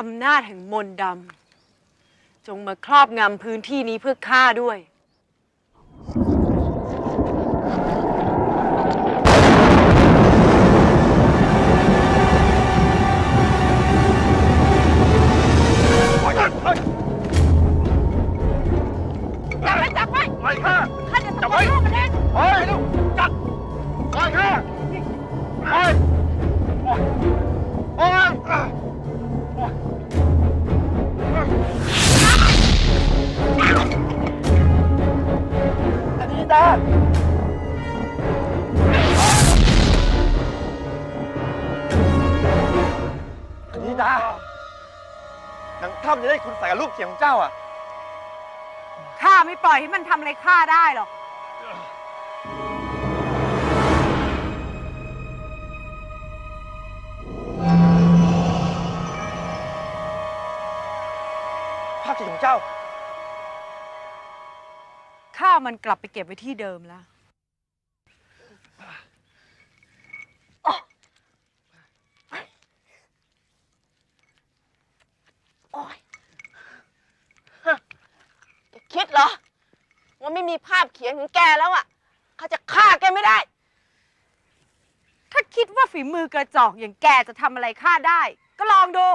อำนาจแห่งมนต์ดำจงมาครอบงำพื้นที่นี้เพื่อฆ่าด้วยรูปเสียงของเจ้าอ่ะข้าไม่ปล่อยให้มันทำอะไรข้าได้หรอกภาพจิตของเจ้าข้ามันกลับไปเก็บไว้ที่เดิมแล้วคิดเหรอว่าไม่มีภาพเขียนของแกแล้วอ่ะเขาจะฆ่าแกไม่ได้ถ้าคิดว่าฝีมือกระจอกอย่างแกจะทำอะไรฆ่าได้ก็ลองดู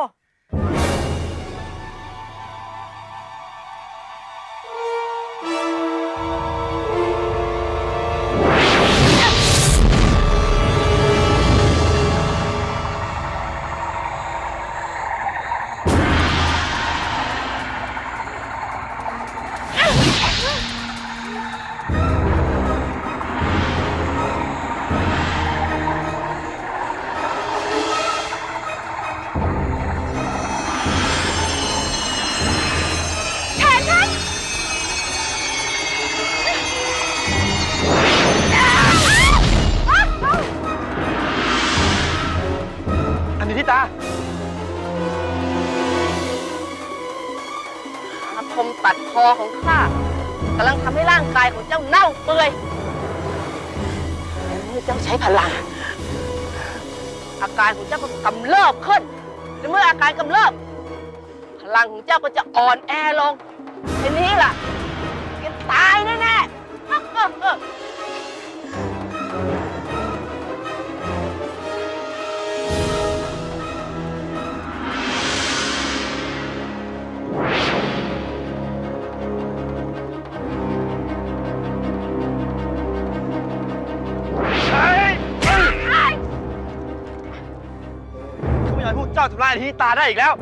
ที่ตาได้อีกแล้ว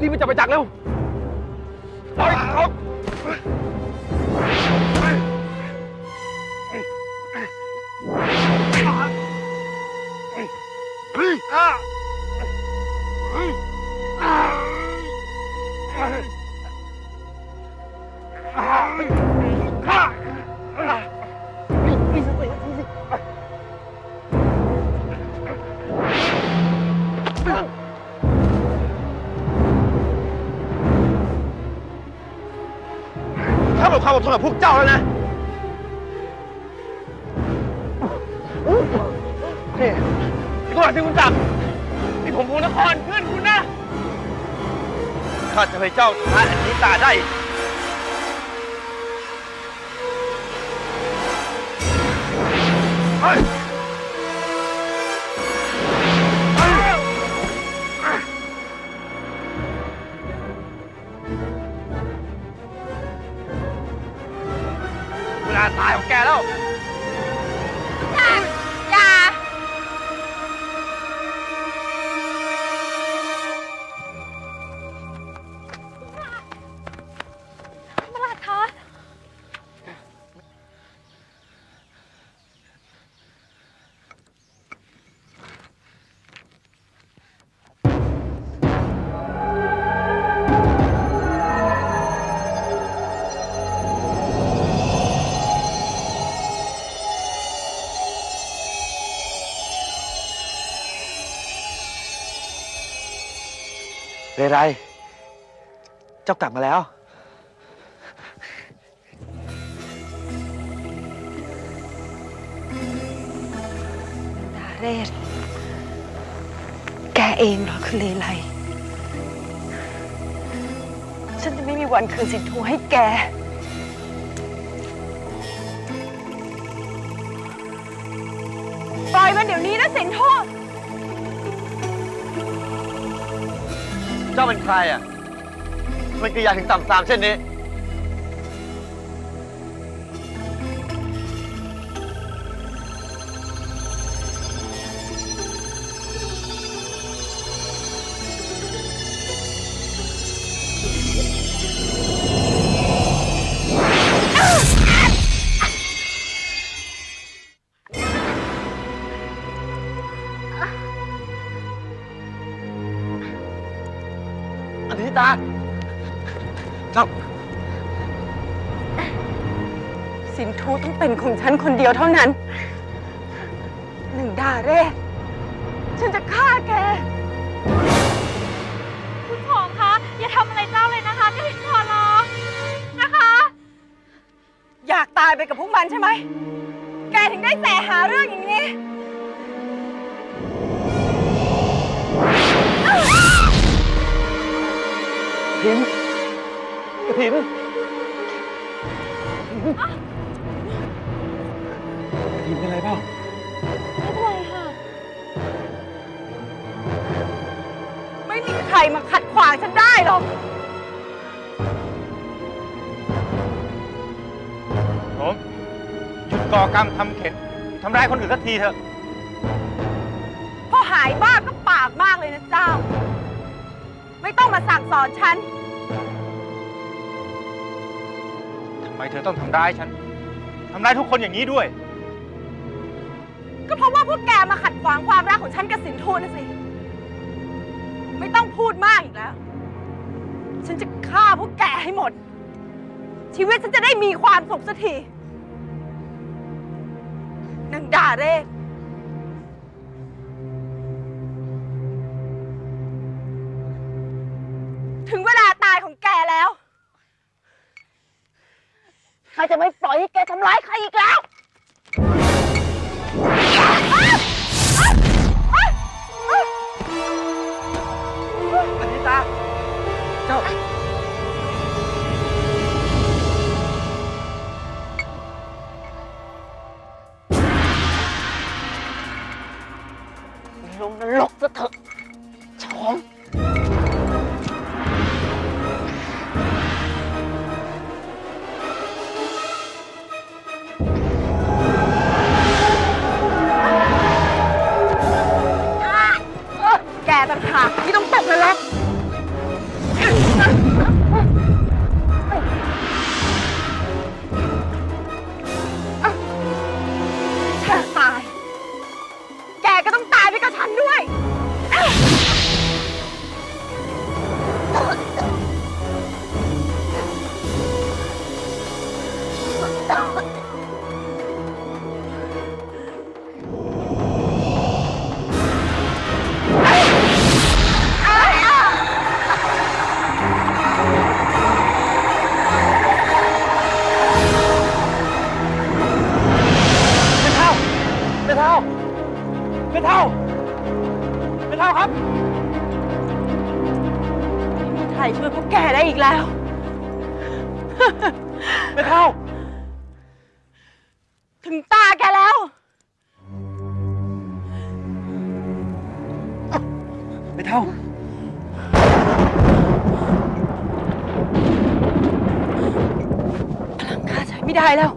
รีบไปจับไปจักเร็วไปเขาทนกับพวกเจ้าแล้วนะนี่ที่คุณหลังที่คุณจับที่ผมภูนครเพื่อนคุณนะข้าจะให้เจ้าท้าอันนี้ตาได้ไรเจ้ากลับมาแล้วดาเรศแกเองเหรอคือเลไล ฉันจะไม่มีวันคืนสินทูให้แกปล่อยมันเดี๋ยวนี้นะสินทูเจ้าเป็นใครอ่ะมันกิริยาถึงต่ำทรามเช่นนี้สินทูต้องเป็นของฉันคนเดียวเท่านั้นหนึ่งดาเรศฉันจะฆ่าแกคุณผองคะอย่าทำอะไรเจ้าเลยนะคะที่ขอร้องนะคะอยากตายไปกับพวกมันใช่ไหมแกถึงได้แสหาเรื่องอย่างนี้พิมพ์พิมพ์พิมพ์เป็นไรเปล่าไม่เป็นไรค่ะไม่มีใครมาขัดขวางฉันได้หรอกผมหยุดก่อกรรมทำเข็ญทำร้ายคนอื่นสักทีเถอะพอหายบ้าก็ปากมากเลยนะเจ้าไม่ต้องมาสั่งสอนฉันทำไมเธอต้องทำร้ายฉันทำร้ายทุกคนอย่างนี้ด้วยก็เพราะว่าพวกแกมาขัดขวางความรักของฉันกับสินทูนะสิไม่ต้องพูดมากอีกแล้วฉันจะฆ่าพวกแกให้หมดชีวิตฉันจะได้มีความสุขสักทีนางดาเรศถึงเวลาตายของแกแล้วข้าจะไม่ปล่อยให้แกทำร้ายใครอีกแล้วอนิตาเจ้าลงนรกซะเถอะชองไม่ต้องตกเลยล่ะแค่ตายแกก็ต้องตายไปกับฉันด้วยแล้วไม่เท่าถึงตาแกแล้วไม่เท่าพลังข้าใช้ไม่ได้แล้ว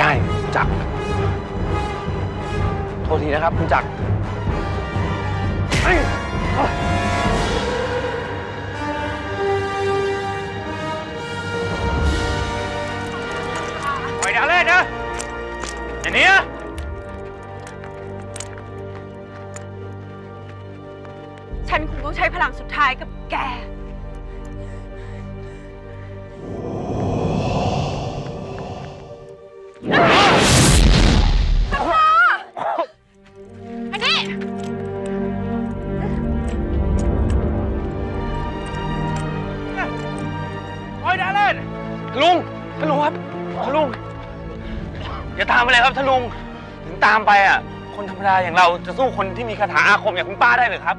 ได้จักรโทษทีนะครับคุณจักรไปด่าเล่นนะอย่างนี้ กับแกลุงท่านลุงครับท่านลุงอย่าตามไปเลยครับท่านลุงถึงตามไปอ่ะคนธรรมดาอย่างเราจะสู้คนที่มีคาถาอาคมอย่างคุณป้าได้หรือครับ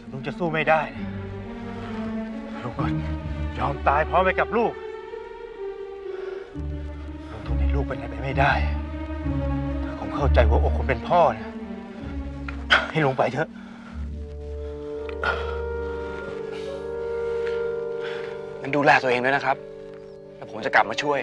ท่านลุงจะสู้ไม่ได้ลุงก็ยอมตายพร้อมไปกับลูกลุงทนให้ลูกเป็นอะไรไปไม่ได้ถ้าผมเข้าใจว่าอกคนเป็นพ่อนะให้ลุงไปเถอะดูแลตัวเองด้วยนะครับแล้วผมจะกลับมาช่วย